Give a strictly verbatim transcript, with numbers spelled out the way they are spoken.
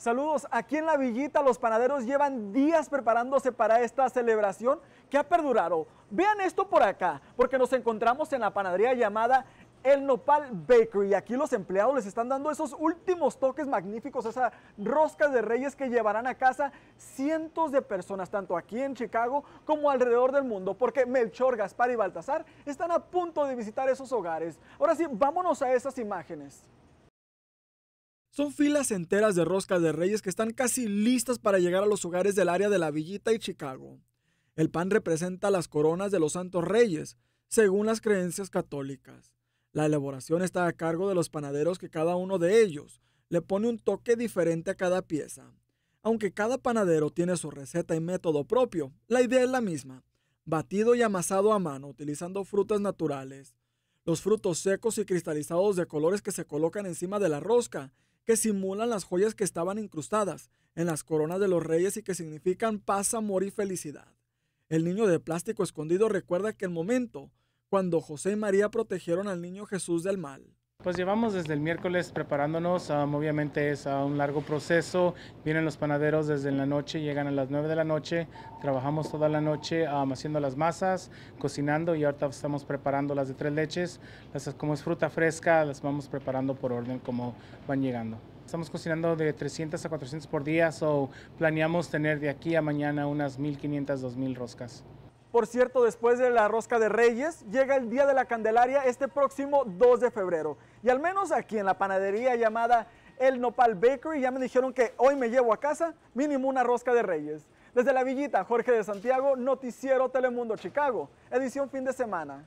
Saludos, aquí en La Villita los panaderos llevan días preparándose para esta celebración que ha perdurado. Vean esto por acá, porque nos encontramos en la panadería llamada El Nopal Bakery. Aquí los empleados les están dando esos últimos toques magníficos, esas roscas de reyes que llevarán a casa cientos de personas, tanto aquí en Chicago como alrededor del mundo, porque Melchor, Gaspar y Baltasar están a punto de visitar esos hogares. Ahora sí, vámonos a esas imágenes. Son filas enteras de roscas de reyes que están casi listas para llegar a los hogares del área de La Villita y Chicago. El pan representa las coronas de los santos reyes, según las creencias católicas. La elaboración está a cargo de los panaderos, que cada uno de ellos le pone un toque diferente a cada pieza. Aunque cada panadero tiene su receta y método propio, la idea es la misma: batido y amasado a mano utilizando frutas naturales. Los frutos secos y cristalizados de colores que se colocan encima de la rosca, que simulan las joyas que estaban incrustadas en las coronas de los reyes y que significan paz, amor y felicidad. El niño de plástico escondido recuerda que el momento cuando José y María protegieron al niño Jesús del mal. Pues llevamos desde el miércoles preparándonos, um, obviamente es uh, un largo proceso. Vienen los panaderos desde la noche, llegan a las nueve de la noche, trabajamos toda la noche um, haciendo las masas, cocinando, y ahorita estamos preparando las de tres leches. Las, como es fruta fresca, las vamos preparando por orden como van llegando. Estamos cocinando de trescientas a cuatrocientas por día, so planeamos tener de aquí a mañana unas mil quinientas, dos mil roscas. Por cierto, después de la Rosca de Reyes, llega el Día de la Candelaria este próximo dos de febrero. Y al menos aquí en la panadería llamada El Nopal Bakery ya me dijeron que hoy me llevo a casa mínimo una Rosca de Reyes. Desde La Villita, Jorge de Santiago, Noticiero Telemundo Chicago, edición fin de semana.